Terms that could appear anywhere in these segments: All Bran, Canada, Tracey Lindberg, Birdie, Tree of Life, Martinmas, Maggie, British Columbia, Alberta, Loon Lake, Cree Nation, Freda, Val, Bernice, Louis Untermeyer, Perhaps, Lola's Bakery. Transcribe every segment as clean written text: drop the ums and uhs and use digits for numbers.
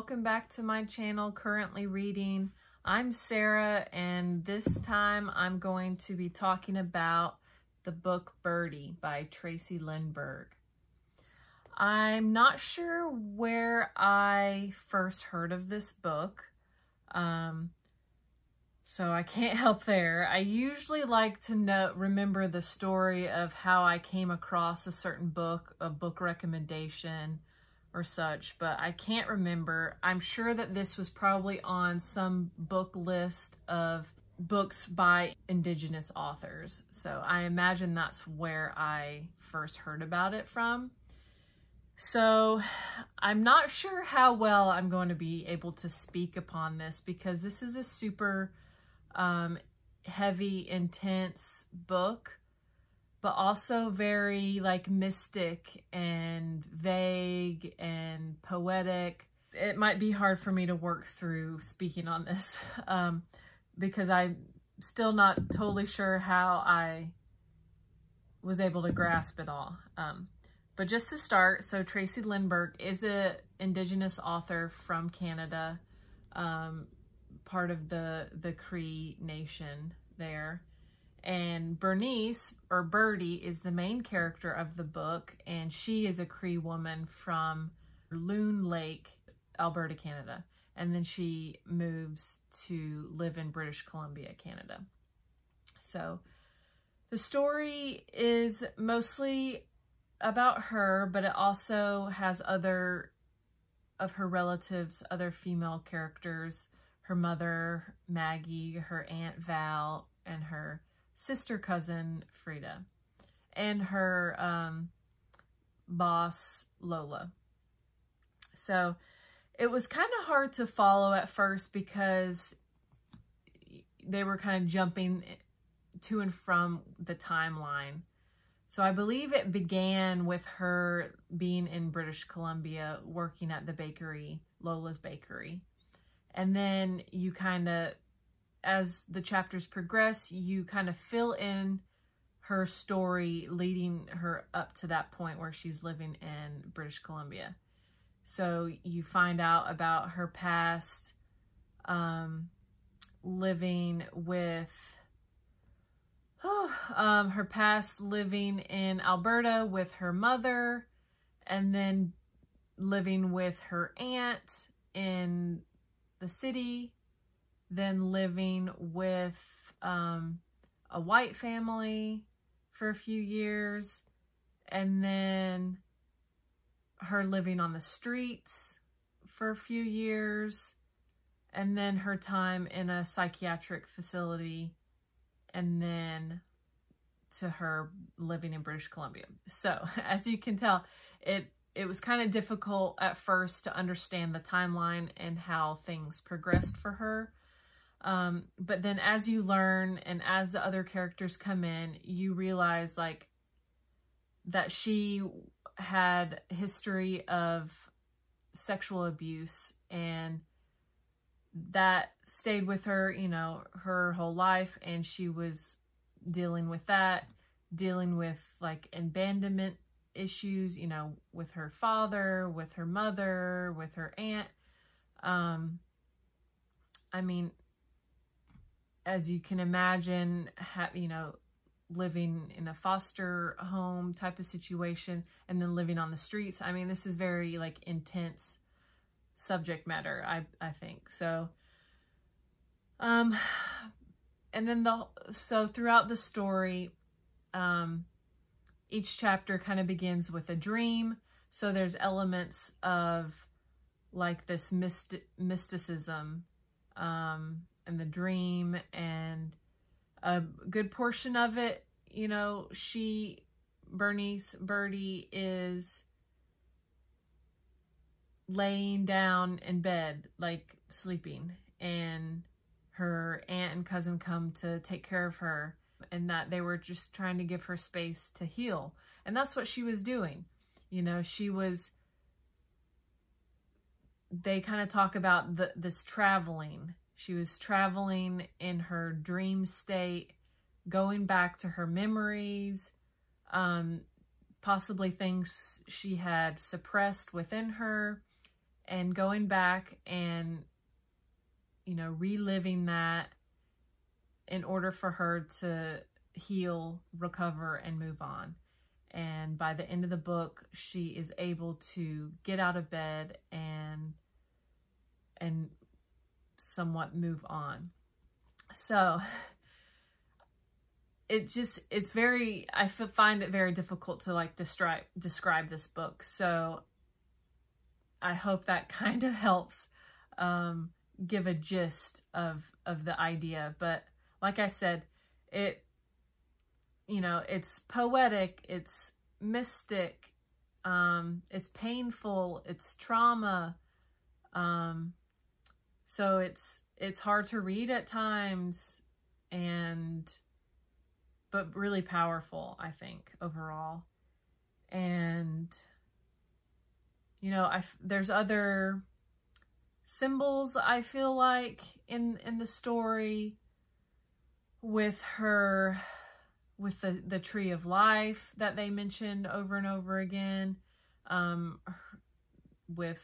welcome back to my channel, Currently Reading. I'm Sarah, and this time I'm going to be talking about the book Birdie by Tracey Lindberg. I'm not sure where I first heard of this book, so I can't help there. I usually like to remember the story of how I came across a certain book, a book recommendation or such, but I can't remember. I'm sure that this was probably on some book list of books by Indigenous authors. So I imagine that's where I first heard about it from. So I'm not sure how well I'm going to be able to speak upon this because this is a super heavy, intense book, but also very like mystic and vague and poetic. It might be hard for me to work through speaking on this because I'm still not totally sure how I was able to grasp it all. But just to start, so Tracey Lindberg is an Indigenous author from Canada, part of the Cree Nation there. And Bernice, or Birdie, is the main character of the book, and she is a Cree woman from Loon Lake, Alberta, Canada. And then she moves to live in British Columbia, Canada. So the story is mostly about her, but it also has other of her relatives, other female characters, her mother, Maggie, her aunt, Val, and her sister cousin Freda, and her boss Lola. So it was kind of hard to follow at first because they were kind of jumping to and from the timeline. So I believe it began with her being in British Columbia working at the bakery, Lola's Bakery. And then you kind of, as the chapters progress, you kind of fill in her story leading her up to that point where she's living in British Columbia. So you find out about her past living in Alberta with her mother, and then living with her aunt in the city, then living with a white family for a few years, and then her living on the streets for a few years, and then her time in a psychiatric facility, and then to her living in British Columbia. So as you can tell, it was kind of difficult at first to understand the timeline and how things progressed for her. But then as you learn and as the other characters come in, you realize like that she had a history of sexual abuse, and that stayed with her, you know, her whole life. And she was dealing with that, dealing with like abandonment issues, you know, with her father, with her mother, with her aunt. I mean, as you can imagine, you know, living in a foster home type of situation and then living on the streets. I mean, this is very like intense subject matter, I think. So, and then so throughout the story, each chapter kind of begins with a dream. So there's elements of like this mysticism, and the dream, and a good portion of it, you know, Birdie is laying down in bed, like sleeping, and her aunt and cousin come to take care of her, and that they were just trying to give her space to heal. And that's what she was doing. You know, they kind of talk about this traveling. She was traveling in her dream state, going back to her memories, possibly things she had suppressed within her, and going back and, you know, reliving that in order for her to heal, recover, and move on. And by the end of the book, she is able to get out of bed and somewhat move on. So it just, it's very, I find it very difficult to like describe this book. So I hope that kind of helps give a gist of the idea. But like I said, it, you know, it's poetic, it's mystic, it's painful, it's trauma. So it's hard to read at times, but really powerful, I think, overall. And, you know, there's other symbols, I feel like, in the story with her, with the Tree of Life that they mentioned over and over again, with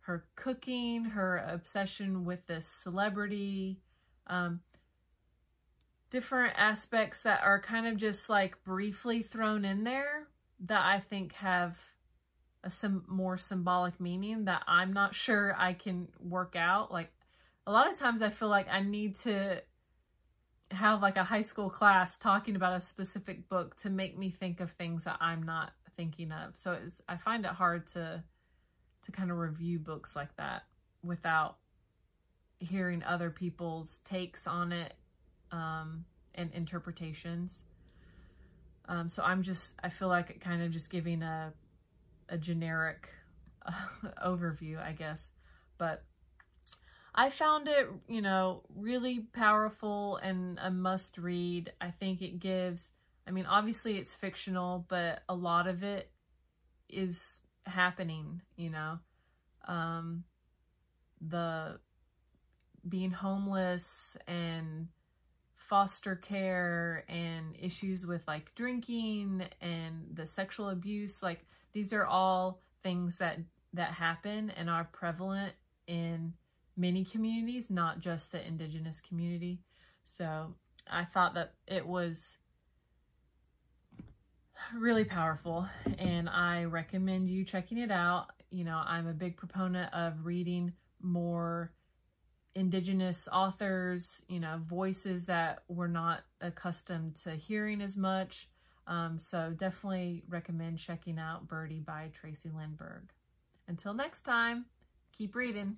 her cooking, her obsession with this celebrity, different aspects that are kind of just like briefly thrown in there that I think have some more symbolic meaning that I'm not sure I can work out. Like a lot of times I feel like I need to have like a high school class talking about a specific book to make me think of things that I'm not thinking of. So I find it hard to kind of review books like that without hearing other people's takes on it and interpretations. So I feel like it kind of just giving a generic overview, I guess. But I found it, you know, really powerful and a must read. I think it gives, I mean, obviously it's fictional, but a lot of it is happening, you know, the being homeless and foster care and issues with like drinking and the sexual abuse, like these are all things that happen and are prevalent in many communities, not just the Indigenous community. So I thought that it was really powerful and I recommend you checking it out. You know, I'm a big proponent of reading more Indigenous authors, you know, voices that we're not accustomed to hearing as much. So definitely recommend checking out Birdie by Tracey Lindberg. Until next time, keep reading.